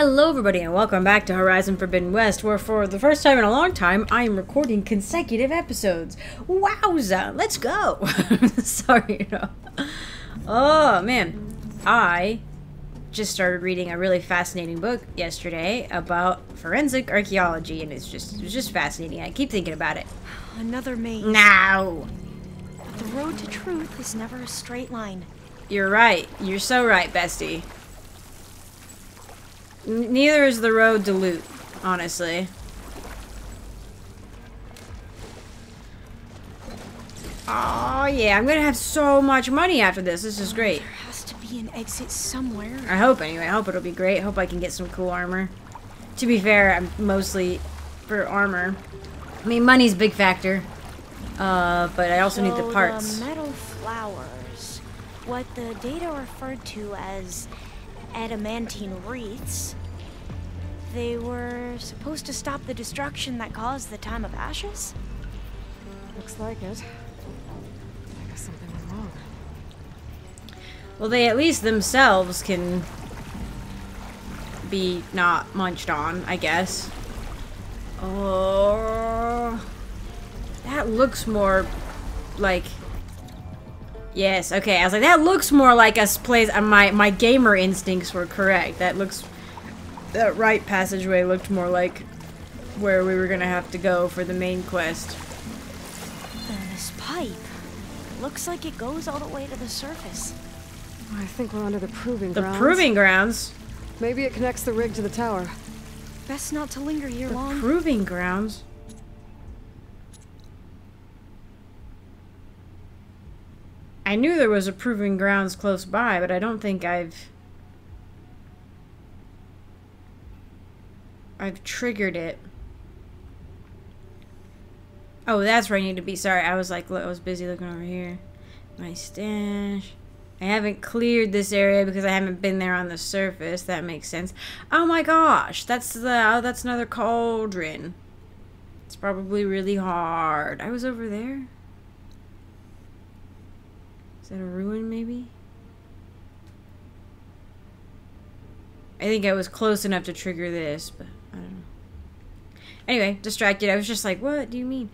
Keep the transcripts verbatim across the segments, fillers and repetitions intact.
Hello everybody and welcome back to Horizon Forbidden West, where for the first time in a long time I am recording consecutive episodes. Wowza! Let's go! Sorry, you know. Oh man, I just started reading a really fascinating book yesterday about forensic archaeology, and it's just it's just fascinating. I keep thinking about it. Another maze. No! The road to truth is never a straight line. You're right. You're so right, bestie. Neither is the road to loot, honestly. Oh yeah, I'm gonna have so much money after this. This is great. There has to be an exit somewhere. I hope anyway. I hope it'll be great. I hope I can get some cool armor. To be fair, I'm mostly for armor. I mean, money's a big factor. Uh, but I also so need the parts. The metal flowers, what the data referred to as Adamantine wreaths. They were supposed to stop the destruction that caused the Time of Ashes? Looks like it. I guess something went wrong. Well, they at least themselves can be not munched on, I guess. Oh, that looks more like... Yes, okay, I was like, that looks more like a place, uh, my, my gamer instincts were correct. That looks, that right passageway looked more like where we were gonna have to go for the main quest. And this pipe, looks like it goes all the way to the surface. I think we're under the Proving Grounds. The Proving Grounds? Maybe it connects the rig to the tower. Best not to linger here long. The Proving Grounds? I knew there was a Proving Grounds close by, but I don't think I've... I've triggered it. Oh, that's where I need to be. Sorry, I was like, I was busy looking over here. My stash. I haven't cleared this area because I haven't been there on the surface. That makes sense. Oh my gosh, that's the... Oh, that's another cauldron. It's probably really hard. I was over there? Is that a ruin, maybe? I think I was close enough to trigger this, but I don't know. Anyway, distracted. I was just like, what do you mean?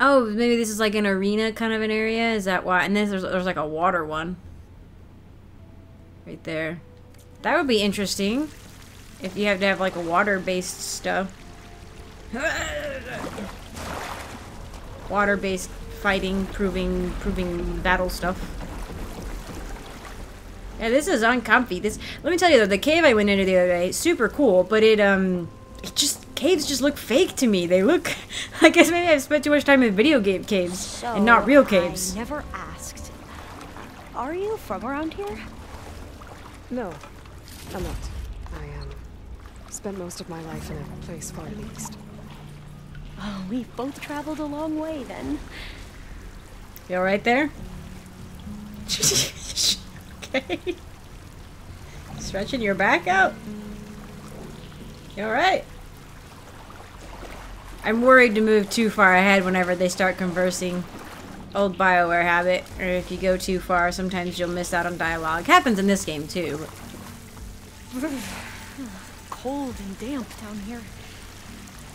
Oh, maybe this is like an arena kind of an area? Is that why? And then there's, there's like a water one. Right there. That would be interesting. If you have to have like a water-based stuff. Water-based fighting, proving, proving battle stuff. Yeah, this is uncomfy. This, let me tell you though, the cave I went into the other day, super cool, but it, um, it just, caves just look fake to me. They look, I guess maybe I've spent too much time in video game caves so and not real caves. I never asked, are you from around here? No, I'm not. I, um, spent most of my life in a place far to the east. Oh, we've both traveled a long way then. You all right there? Okay. Stretching your back out. You all right? I'm worried to move too far ahead whenever they start conversing. Old BioWare habit. Or if you go too far, sometimes you'll miss out on dialogue. Happens in this game too. Cold and damp down here.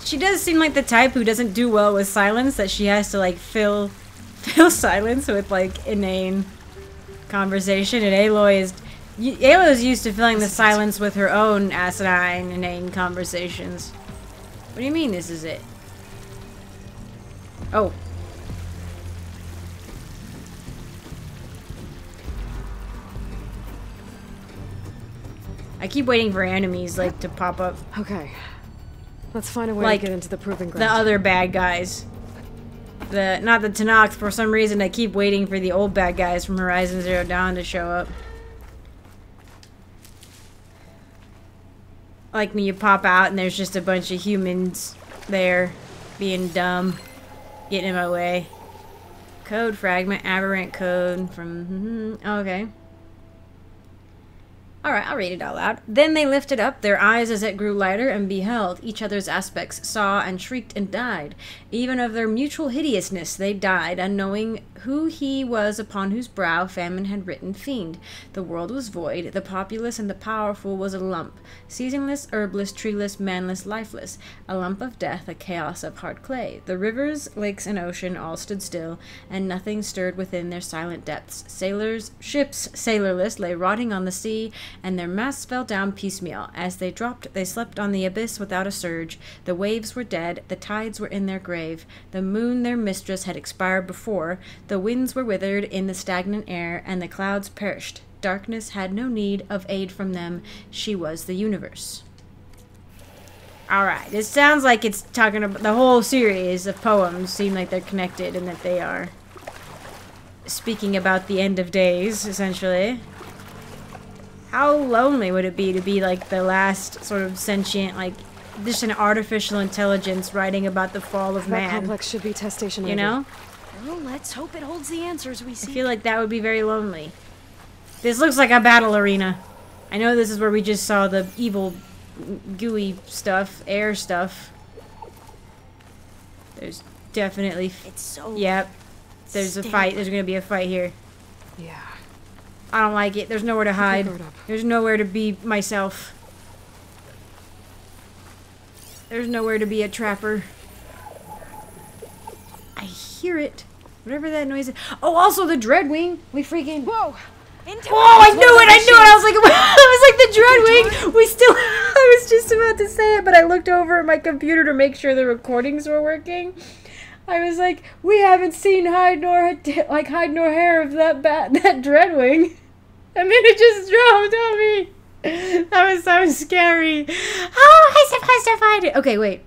She does seem like the type who doesn't do well with silence, that she has to like fill... Fill silence with like inane conversation, and Aloy is Aloy's used to filling the silence with her own asinine, inane conversations. What do you mean this is it? Oh. I keep waiting for enemies like to pop up. Okay. Let's find a way like to get into the Proving Grounds. The other bad guys. The, not the Tanakh, for some reason I keep waiting for the old bad guys from Horizon Zero Dawn to show up. Like when you pop out and there's just a bunch of humans there, being dumb, getting in my way. Code fragment, aberrant code from... okay. All right, I'll read it out loud. Then they lifted up their eyes as it grew lighter and beheld each other's aspects, saw and shrieked and died. Even of their mutual hideousness they died, unknowing who he was upon whose brow famine had written fiend. The world was void, the populous and the powerful was a lump, seasonless, herbless, treeless, manless, lifeless, a lump of death, a chaos of hard clay. The rivers, lakes, and ocean all stood still, and nothing stirred within their silent depths. Sailors, ships, sailorless, lay rotting on the sea, and their masts fell down piecemeal. As they dropped, they slept on the abyss without a surge. The waves were dead, the tides were in their grave. The moon, their mistress, had expired before. The winds were withered in the stagnant air, and the clouds perished. Darkness had no need of aid from them. She was the universe. All right, it sounds like it's talking about the whole series of poems. Seem like they're connected and that they are speaking about the end of days, essentially. How lonely would it be to be like the last sort of sentient, like just an artificial intelligence writing about the fall of man? That complex should be Test Station Ivy. You know? Well, let's hope it holds the answers we seek. I feel like that would be very lonely. This looks like a battle arena. I know this is where we just saw the evil, gooey stuff, air stuff. There's definitely. F it's so. Yep. There's a fight. There's gonna be a fight here. Yeah. I don't like it. There's nowhere to hide. There's nowhere to be myself. There's nowhere to be a trapper. I hear it. Whatever that noise is. Oh, also the Dreadwing. We freaking. Whoa! Into oh, I knew it! I knew it! I was like, I was like the Dreadwing. We still. I was just about to say it, but I looked over at my computer to make sure the recordings were working. I was like, we haven't seen hide nor like hide nor hair of that bat, that Dreadwing. And then it just dropped on me. That was so scary. Oh, I'm supposed to find it. Okay, wait.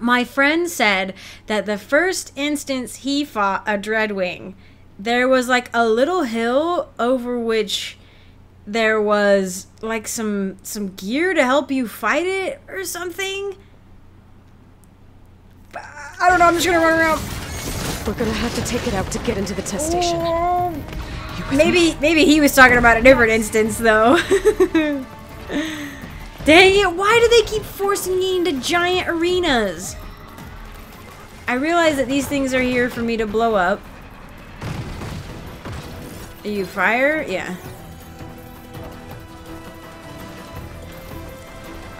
My friend said that the first instance he fought a Dreadwing, there was like a little hill over which there was like some some gear to help you fight it or something. I don't know, I'm just gonna run around. We're gonna have to take it out to get into the test station. Uh, maybe maybe he was talking about a different instance, though. Dang it, why do they keep forcing me into giant arenas? I realize that these things are here for me to blow up. Are you fire? Yeah.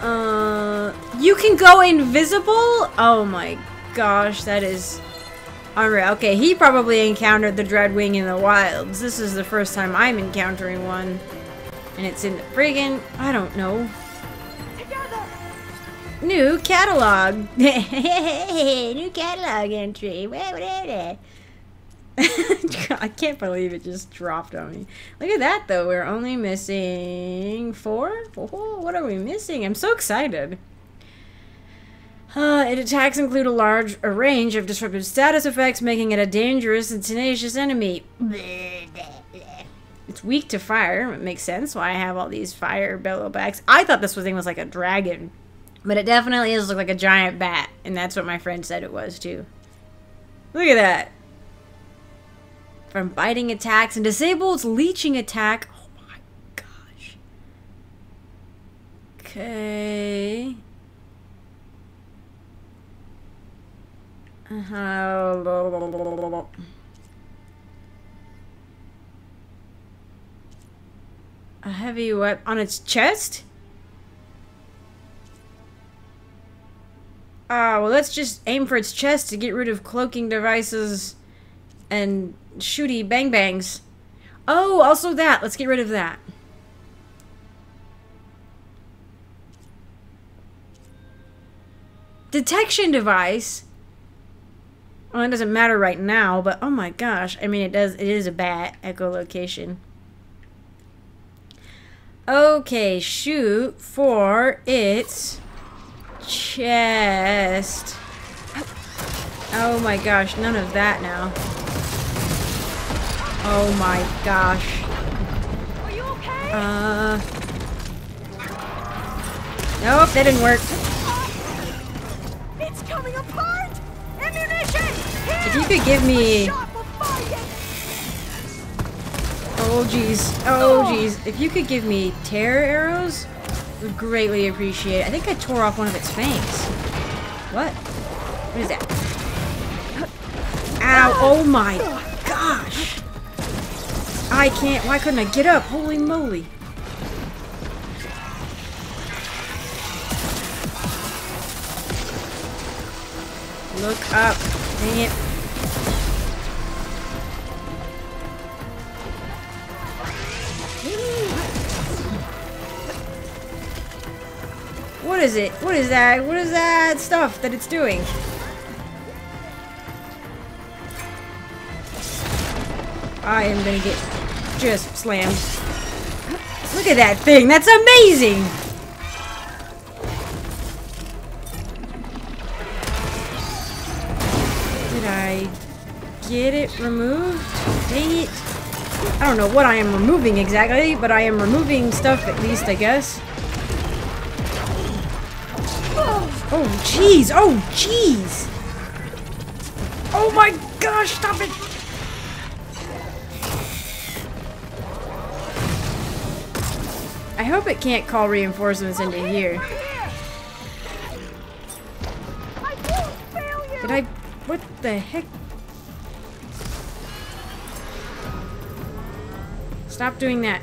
Uh, you can go invisible? Oh my gosh, that is unreal. Okay, he probably encountered the Dreadwing in the wilds. This is the first time I'm encountering one. And it's in the friggin', I don't know. Together. New catalog. New catalog entry. I can't believe it just dropped on me. Look at that, though. We're only missing four? Oh, what are we missing? I'm so excited. Uh, its attacks include a large a range of disruptive status effects, making it a dangerous and tenacious enemy. It's weak to fire. It makes sense why I have all these fire bellowbacks. I thought this thing was like a dragon, but it definitely is look like a giant bat, and that's what my friend said it was, too. Look at that. From biting attacks and disables leeching attack. Oh my gosh. Okay. Uh-huh. A heavy weapon on its chest? Ah, uh, well, let's just aim for its chest to get rid of cloaking devices and shooty bang bangs. Oh, also that. Let's get rid of that. Detection device. Well, it doesn't matter right now, but oh my gosh. I mean, it does. It is a bat echolocation. Okay, shoot for its chest. Oh my gosh, none of that now. Oh my gosh. Are you okay? Uh. Nope, that didn't work. It's coming apart. Ammunition. If you could give me. Oh Oh jeez. Oh jeez. If you could give me tear arrows, I would greatly appreciate it. I think I tore off one of its fangs. What? What is that? Ow! Oh my gosh! I can't. Why couldn't I get up? Holy moly! Look up. Dang it. What is it? What is that? What is that stuff that it's doing? I am gonna get just slammed. Look at that thing! That's amazing! Get it removed? Dang it. I don't know what I am removing exactly, but I am removing stuff at least, I guess. Oh, jeez. Oh, jeez. Oh, my gosh. Stop it. I hope it can't call reinforcements into here. Did I... What the heck? Stop doing that.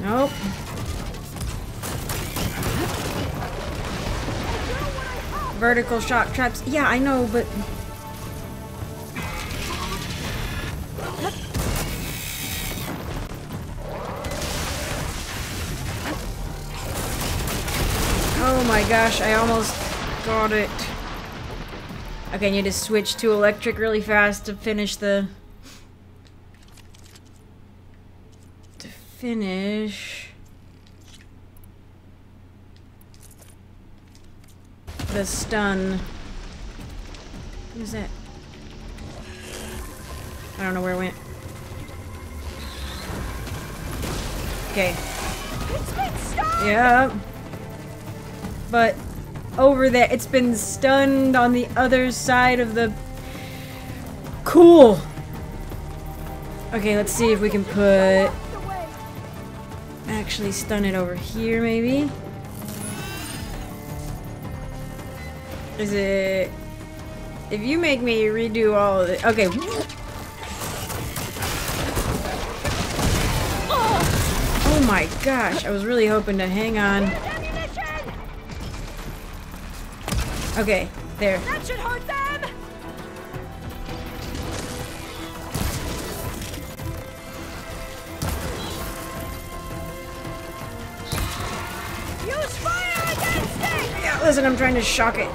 Nope. Vertical shock traps. Yeah, I know, but... Oh my gosh, I almost got it. Okay, I need to switch to electric really fast to finish the... Finish the stun. What is that? I don't know where it went. Okay. It's been stunned. Yeah. But over there, it's been stunned on the other side of the. Cool. Okay, let's see if we can put. Actually stun it over here, maybe? Is it... If you make me redo all of it... Okay. Oh my gosh, I was really hoping to hang on. Okay, there. That should hurt them. Listen, I'm trying to shock it.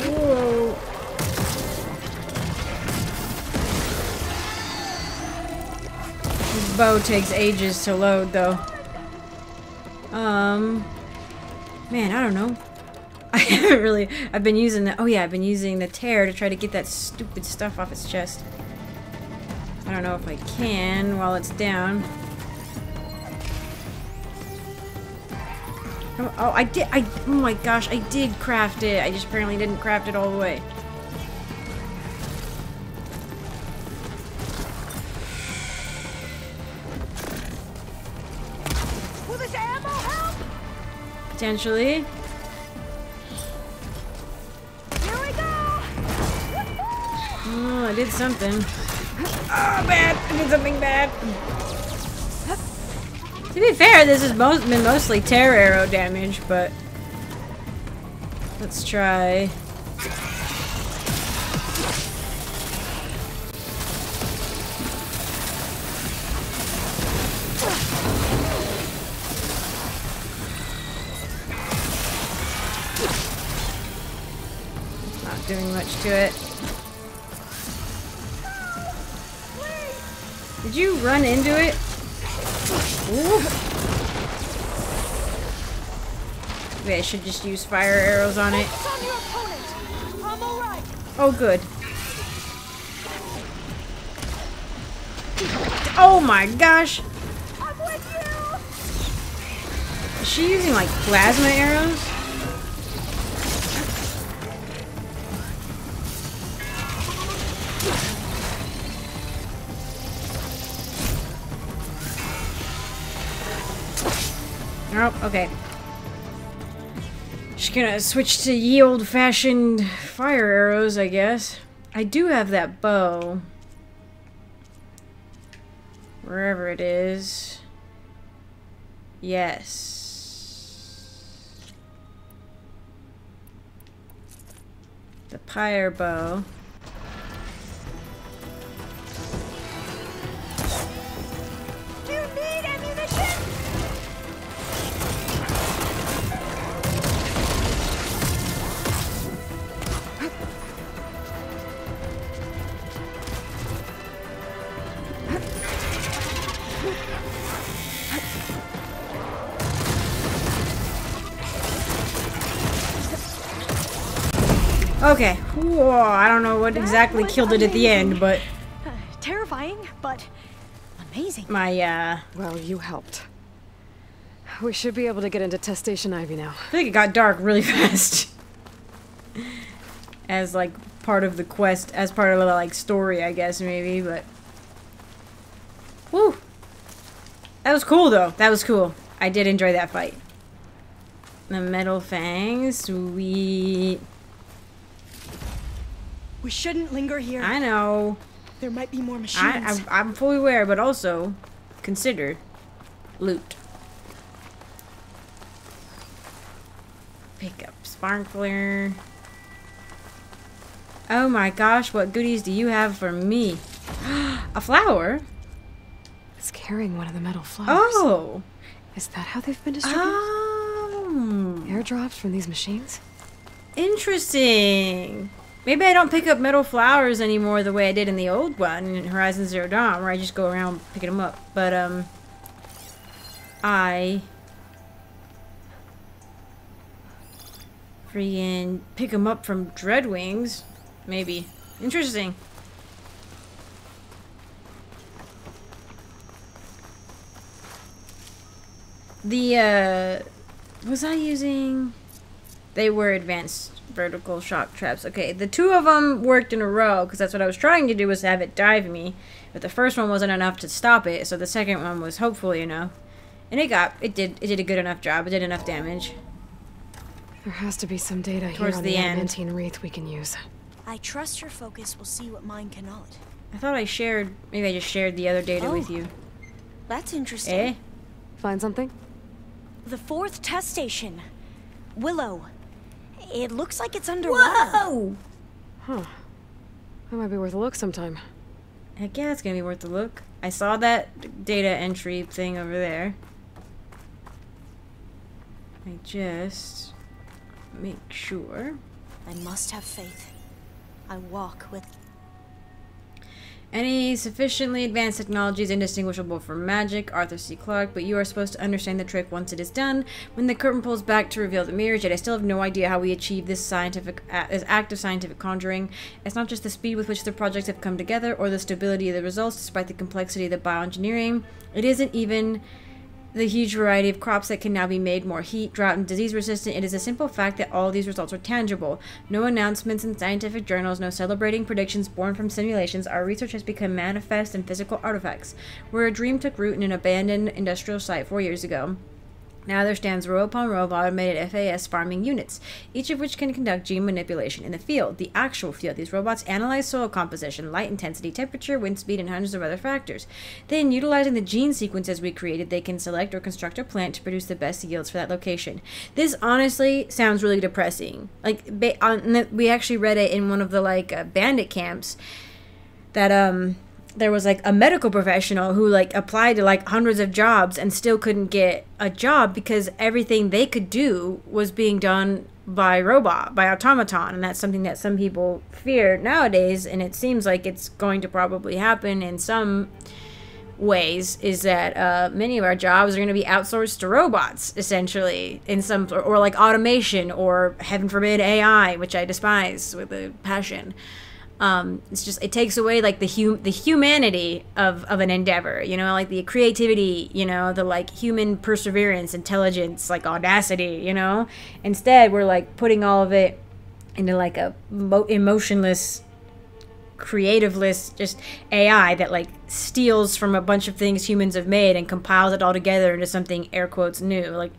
Whoa. This bow takes ages to load, though. Um, man, I don't know. I haven't really... I've been using the... Oh, yeah, I've been using the tear to try to get that stupid stuff off its chest. I don't know if I can while it's down. Oh, I did, I, oh my gosh, I did craft it. I just apparently didn't craft it all the way. Will this ammo help? Potentially. Here we go! Oh, I did something. Oh, bad! I did something bad. To be fair, this has most been mostly tear arrow damage, but let's try. Not doing much to it. Did you run into it? Ooh. Maybe I should just use fire arrows on it. I'm all right. Oh, good. Oh my gosh! I'm with you. Is she using like plasma arrows? Oh, okay. Just gonna switch to ye old-fashioned fire arrows, I guess. I do have that bow. Wherever it is. Yes. The pyre bow. You need ammunition? Okay. Whoa, I don't know what exactly killed it at the end, but uh, terrifying, but amazing. My uh well, you helped. We should be able to get into Test Station Ivy now. I think it got dark really fast. As like part of the quest, as part of the like story, I guess maybe, but woo. That was cool though. That was cool. I did enjoy that fight. The metal fangs, sweet. We shouldn't linger here. I know. There might be more machines. I, I, I'm fully aware, but also consider loot. Pick up sparkler. Oh my gosh, what goodies do you have for me? A flower? It's carrying one of the metal flowers. Oh! Is that how they've been distributed? Oh. Airdrops from these machines? Interesting. Maybe I don't pick up metal flowers anymore the way I did in the old one in Horizon Zero Dawn, where I just go around picking them up. But, um... I... Freaking pick them up from Dreadwings. Maybe. Interesting. The, uh... was I using... They were advanced vertical shock traps. Okay, the two of them worked in a row, because that's what I was trying to do, was have it dive me. But the first one wasn't enough to stop it, so the second one was hopefully enough. And it got, it did, it did a good enough job. It did enough damage. There has to be some data here on the Adamantine wreath we can use. I trust your focus will see what mine cannot. I thought I shared, maybe I just shared the other data oh, with you. That's interesting. Eh? Find something? The fourth test station. Willow. It looks like it's underwater. Whoa! Huh. That might be worth a look sometime. Heck yeah, it's gonna be worth a look. I saw that data entry thing over there. I just... make sure. I must have faith. I walk with... Any sufficiently advanced technology is indistinguishable from magic, Arthur C. Clarke, but you are supposed to understand the trick once it is done. When the curtain pulls back to reveal the mirrors, yet I still have no idea how we achieve this scientific, uh, this act of scientific conjuring. It's not just the speed with which the projects have come together, or the stability of the results, despite the complexity of the bioengineering. It isn't even... the huge variety of crops that can now be made more heat, drought, and disease-resistant. It is a simple fact that all these results are tangible. No announcements in scientific journals, no celebrating predictions born from simulations. Our research has become manifest in physical artifacts, where a dream took root in an abandoned industrial site four years ago. Now there stands row upon row of automated F A S farming units, each of which can conduct gene manipulation in the field, the actual field. These robots analyze soil composition, light intensity, temperature, wind speed, and hundreds of other factors. Then, utilizing the gene sequences we created, they can select or construct a plant to produce the best yields for that location. This honestly sounds really depressing. Like, ba on, we actually read it in one of the, like, uh, bandit camps that, um... there was like a medical professional who like applied to like hundreds of jobs and still couldn't get a job because everything they could do was being done by robot, by automaton. And that's something that some people fear nowadays. And it seems like it's going to probably happen in some ways, is that uh, many of our jobs are going to be outsourced to robots, essentially, in some, or, or like automation, or heaven forbid A I, which I despise with a passion. Um, it's just, it takes away, like, the hum the humanity of, of an endeavor, you know, like, the creativity, you know, the, like, human perseverance, intelligence, like, audacity, you know? Instead, we're, like, putting all of it into, like, a mo emotionless creativeless just A I that like steals from a bunch of things humans have made and compiles it all together into something air quotes new. Like,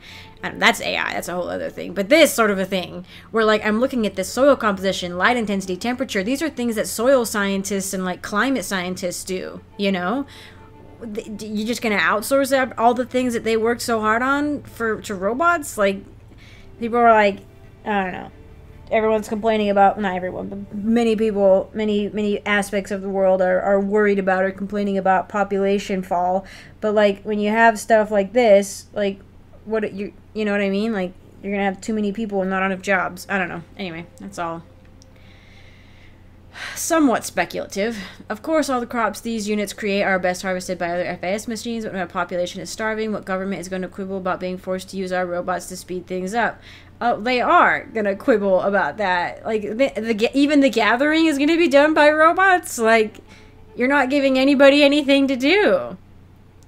I don't, that's A I, that's a whole other thing. But this sort of a thing where like I'm looking at the soil composition, light intensity, temperature, these are things that soil scientists and like climate scientists do, you know? You're just gonna outsource all the things that they worked so hard on for to robots? Like, people are like, I don't know. Everyone's complaining about, not everyone, but many people, many, many aspects of the world are, are worried about or complaining about population fall. But, like, when you have stuff like this, like, what, you you know what I mean? Like, you're gonna have too many people and not enough jobs. I don't know. Anyway, that's all somewhat speculative. Of course, all the crops these units create are best harvested by other F A S machines, but when our population is starving, what government is going to quibble about being forced to use our robots to speed things up? Oh, they are going to quibble about that. Like, the, the, even the gathering is going to be done by robots? Like, you're not giving anybody anything to do.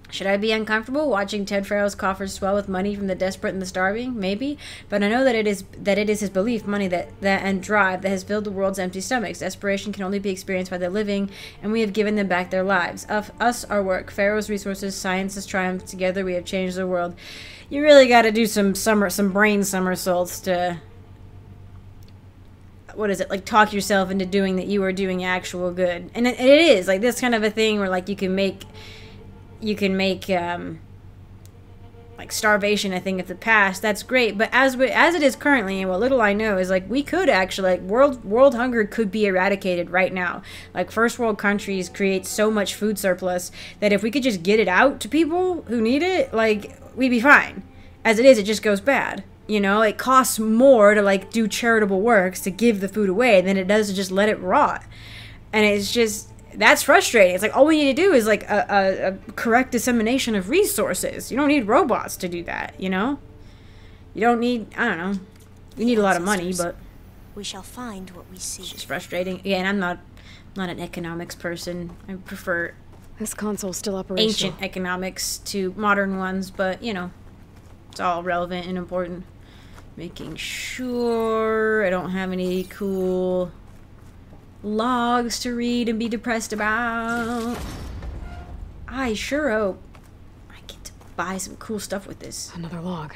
Should I be uncomfortable watching Ted Farrell's coffers swell with money from the desperate and the starving? Maybe. But I know that it is that it is his belief, money that, that and drive that has filled the world's empty stomachs. Desperation can only be experienced by the living, and we have given them back their lives. Of us, our work, Pharaoh's resources, science's triumph. Together we have changed the world. You really got to do some summer, some brain somersaults to, what is it, like, talk yourself into doing that you are doing actual good. And it, it is, like, this kind of a thing where, like, you can make... you can make, um, like, starvation a thing of the past. That's great. But as we, as it is currently, and what little I know is, like, we could actually, like, world world hunger could be eradicated right now. Like, first world countries create so much food surplus that if we could just get it out to people who need it, like, we'd be fine. As it is, it just goes bad. You know, it costs more to, like, do charitable works to give the food away than it does to just let it rot. And it's just... that's frustrating. It's like, all we need to do is, like, a, a, a correct dissemination of resources. You don't need robots to do that, you know? You don't need, I don't know. You need a lot of money, but... we shall find what we see. It's just frustrating. Yeah, and I'm not, not an economics person. I prefer... this console's still operational. Ancient economics to modern ones, but, you know, it's all relevant and important. Making sure I don't have any cool... logs to read and be depressed about. I sure hope I get to buy some cool stuff with this. Another log.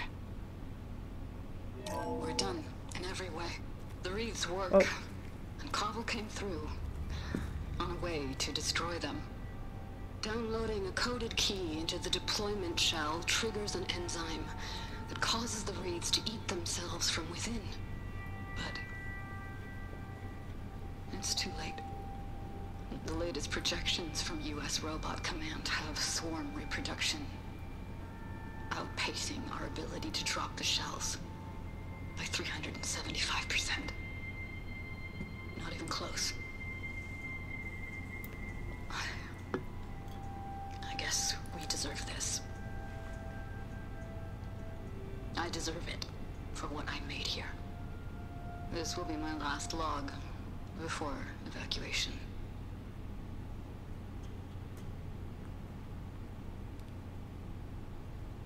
We're done in every way. The wreaths work. Oh. And Cobble came through on a way to destroy them. Downloading a coded key into the deployment shell triggers an enzyme that causes the wreaths to eat themselves from within. But it's too late. The latest projections from U S Robot Command have swarm reproduction outpacing our ability to drop the shells by three hundred seventy-five percent. Not even close. I guess we deserve this. I deserve it for what I made here. This will be my last log. Before evacuation.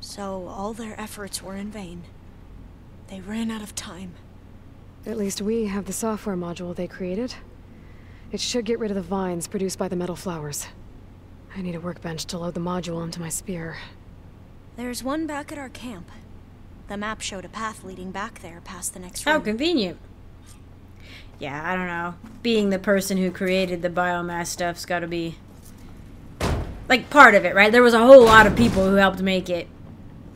So all their efforts were in vain. They ran out of time. At least we have the software module they created. It should get rid of the vines produced by the metal flowers. I need a workbench to load the module onto my spear. There's one back at our camp. The map showed a path leading back there past the next room. How convenient. Yeah, I don't know. Being the person who created the biomass stuff's gotta be... like, part of it, right? There was a whole lot of people who helped make it.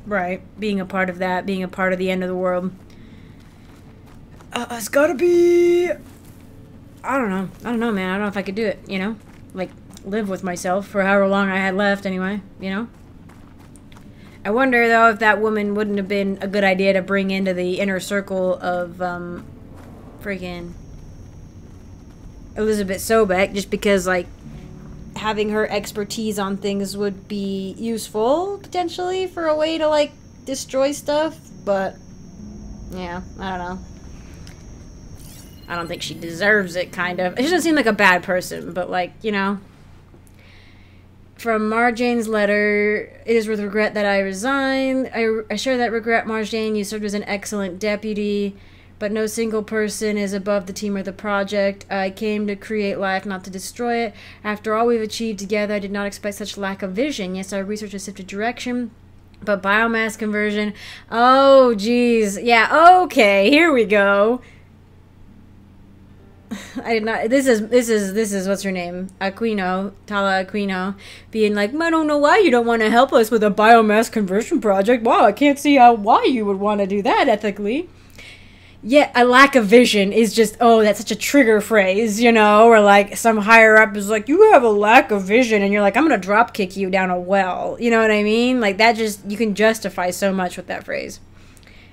Right. Being a part of that, being a part of the end of the world. Uh, it's gotta be... I don't know. I don't know, man. I don't know if I could do it, you know? Like, live with myself for however long I had left, anyway, you know? I wonder, though, if that woman wouldn't have been a good idea to bring into the inner circle of, um... friggin' Elizabeth Sobeck, just because, like, having her expertise on things would be useful, potentially, for a way to, like, destroy stuff, but, yeah, I don't know. I don't think she deserves it, kind of. She doesn't seem like a bad person, but, like, you know. From Marjane's letter, it is with regret that I resign. I, I share that regret, Marjane. You served as an excellent deputy. but no single person is above the team or the project. I came to create life, not to destroy it. After all we've achieved together, I did not expect such lack of vision. Yes, our research has shifted direction, but biomass conversion... Oh, geez. Yeah, okay, here we go. I did not. This is this is this is what's her name, Aquino, Tala Aquino, being like, I don't know why you don't want to help us with a biomass conversion project. Wow, I can't see how why you would want to do that ethically. Yet a lack of vision is just, oh, that's such a trigger phrase, you know, or like some higher up is like, you have a lack of vision, and you're like, I'm gonna drop kick you down a well. You know what I mean? Like that just, you can justify so much with that phrase.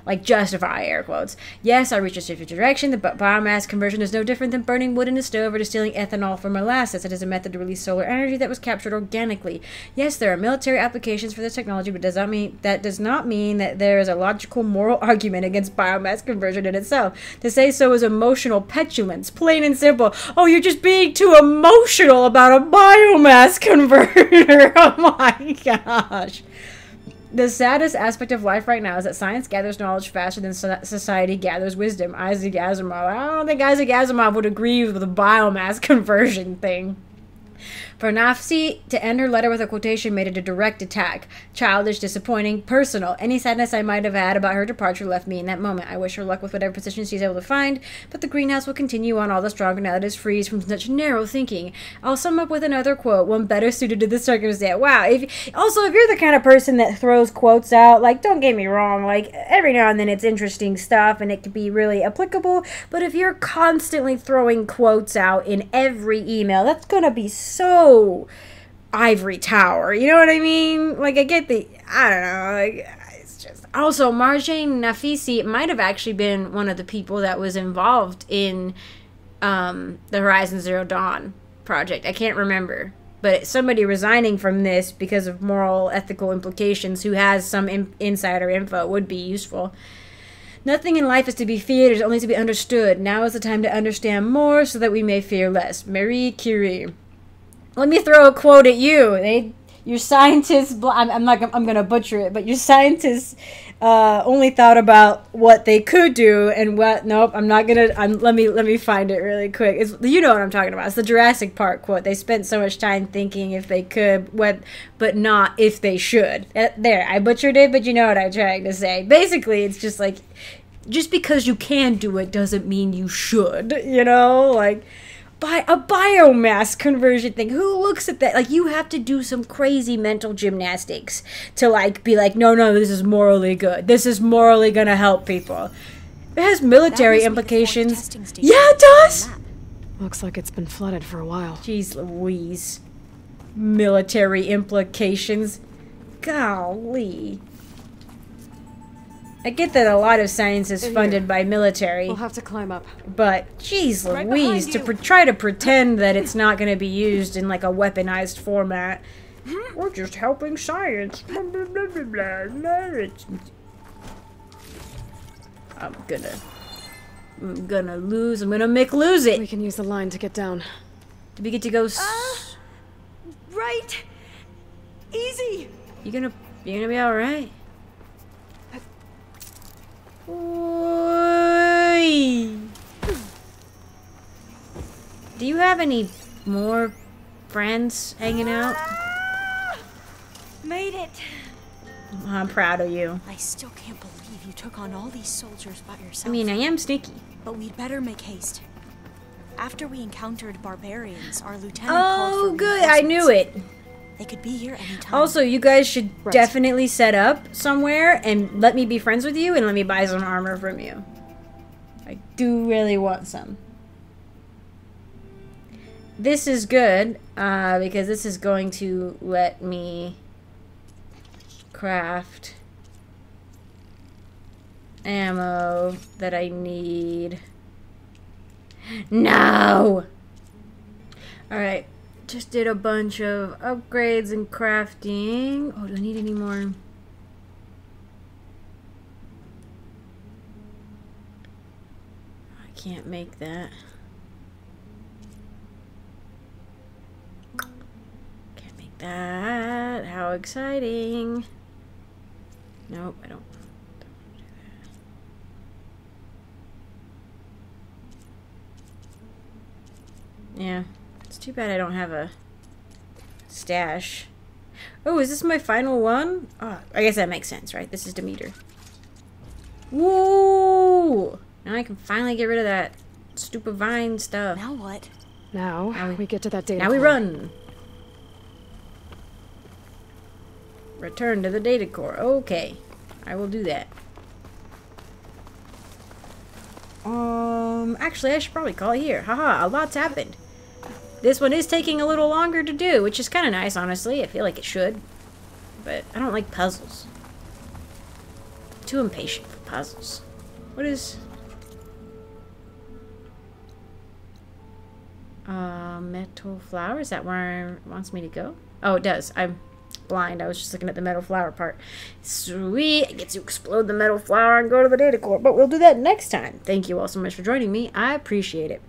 Like, justify, air quotes. Yes, I reached a different direction. The biomass conversion is no different than burning wood in a stove or distilling ethanol from molasses. It is a method to release solar energy that was captured organically. Yes, there are military applications for this technology, but does not mean, that does not mean that there is a logical moral argument against biomass conversion in itself. To say so is emotional petulance, plain and simple. Oh, you're just being too emotional about a biomass converter. Oh my gosh. The saddest aspect of life right now is that science gathers knowledge faster than society gathers wisdom. Isaac Asimov. I don't think Isaac Asimov would agree with the biomass conversion thing. For Nafisi to end her letter with a quotation made it a direct attack. Childish, disappointing, personal. Any sadness I might have had about her departure left me in that moment. I wish her luck with whatever position she's able to find, but the greenhouse will continue on all the stronger now that it is freed from such narrow thinking. I'll sum up with another quote, one better suited to the circumstance. Wow. If, also, if you're the kind of person that throws quotes out, like, don't get me wrong, like, every now and then it's interesting stuff and it could be really applicable, but if you're constantly throwing quotes out in every email, that's going to be so ivory tower, you know what I mean? Like, I get the, I don't know, like, it's just, also, Marjane Nafisi might have actually been one of the people that was involved in um, the Horizon Zero Dawn project. I can't remember, but somebody resigning from this because of moral, ethical implications who has some in insider info would be useful. Nothing in life is to be feared, it is only to be understood. Now is the time to understand more so that we may fear less. Marie Curie. Let me throw a quote at you. They, your scientists, I'm, I'm not, I'm gonna butcher it, but your scientists uh, only thought about what they could do and what. Nope, I'm not gonna. I'm, let me let me find it really quick. It's, you know what I'm talking about. It's the Jurassic Park quote. They spent so much time thinking if they could, what, but not if they should. There, I butchered it, but you know what I'm trying to say. Basically, it's just like, just because you can do it doesn't mean you should. You know, like. By a biomass conversion thing. Who looks at that? Like, you have to do some crazy mental gymnastics to, like, be like, no, no, this is morally good. This is morally going to help people. It has military implications. Yeah, it does! Looks like it's been flooded for a while. Jeez Louise. Military implications. Golly. I get that a lot of science is funded by military. We'll have to climb up. But, geez Louise, to try to pretend that it's not going to be used in, like, a weaponized format. We're just helping science. I'm gonna... I'm gonna lose. I'm gonna make lose it. We can use the line to get down. Do we get to go s... Uh, right. Easy. You're gonna... You're gonna be alright. Oy. Do you have any more friends hanging out? Ah, made it. I'm proud of you. I still can't believe you took on all these soldiers by yourself. I mean, I am sneaky. But we'd better make haste. After we encountered barbarians, our lieutenant oh, called for good. I knew it. They could be here anytime. Also, you guys should right. definitely set up somewhere and let me be friends with you and let me buy some armor from you. I do really want some. This is good uh, because this is going to let me craft ammo that I need. No! Alright. Just did a bunch of upgrades and crafting. Oh, do I need any more? I can't make that. Can't make that. How exciting. Nope, I don't. Don't want to do that. Yeah. It's too bad I don't have a stash. Oh, is this my final one? Oh, I guess that makes sense, right? This is Demeter. Woo! Now I can finally get rid of that stupid vine stuff. Now what? Now, now we, we get to that data now core. Now we run. Return to the data core. Okay. I will do that. Um, actually, I should probably call it here. Haha, a lot's happened. This one is taking a little longer to do, which is kind of nice, honestly. I feel like it should. But I don't like puzzles. I'm too impatient for puzzles. What is... Uh, metal flower? Is that where it wants me to go? Oh, it does. I'm blind. I was just looking at the metal flower part. Sweet! I get to explode the metal flower and go to the data core, but we'll do that next time. Thank you all so much for joining me. I appreciate it.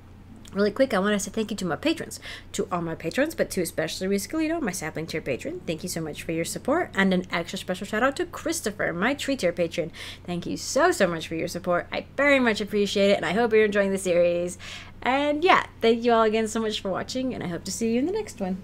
Really quick, I want to say thank you to my patrons. To all my patrons, but to especially Riscalino, my sapling tier patron. Thank you so much for your support. And an extra special shout out to Christopher, my tree tier patron. Thank you so, so much for your support. I very much appreciate it, and I hope you're enjoying the series. And yeah, thank you all again so much for watching, and I hope to see you in the next one.